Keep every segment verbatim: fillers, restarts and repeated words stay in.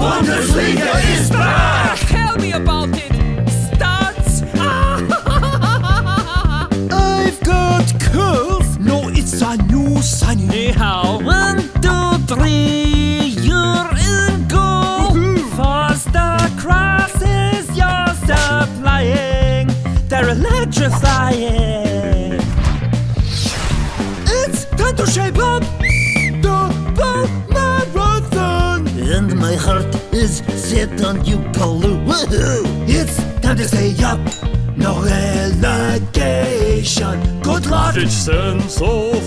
Bundesliga is back! Tell me about it, starts! I've got curls! No, it's a new sign! Ni hao! One, two, three, you're in goal! Faster crosses, you're supplying! They're electrifying! It's time to shape up! And my heart is set on you, Palu. Woohoo! It's time to stay up. No relegation. Good luck. It's so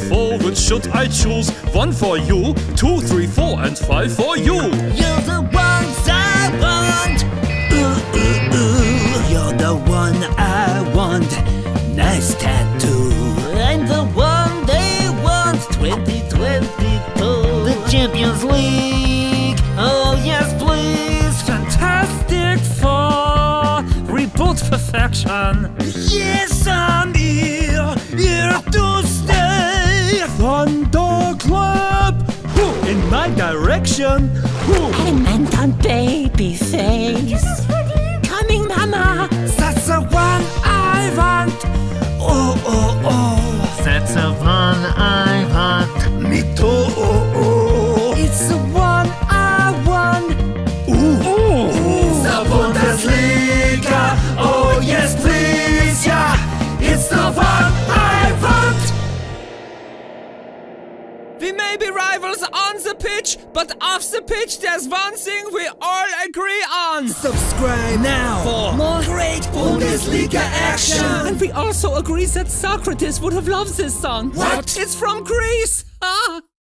full. Which should I choose? One for you, two, three, four, and five for you. You're the ones I want. Ooh, ooh, ooh. You're the one I want. Nice tattoo. I'm the one they want. twenty twenty-two. The Champions League. Oh yes, please! Fantastic Four! Reboot perfection! Yes, I'm here! Here to stay! Thunder Club! Who in my direction? Who? I meant on babyface! Coming, Mama! That's the one I want! Oh, oh, oh! That's the one I want! Me too! Oh, oh. It's the one! Bundesliga, oh yes please, yeah, it's the one I want! We may be rivals on the pitch, but off the pitch there's one thing we all agree on! Subscribe now for more great Bundesliga action! And we also agree that Socrates would have loved this song. What? It's from Greece!